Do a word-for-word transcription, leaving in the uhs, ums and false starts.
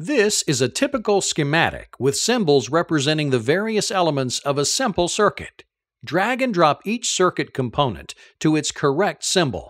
This is a typical schematic with symbols representing the various elements of a simple circuit. Drag and drop each circuit component to its correct symbol.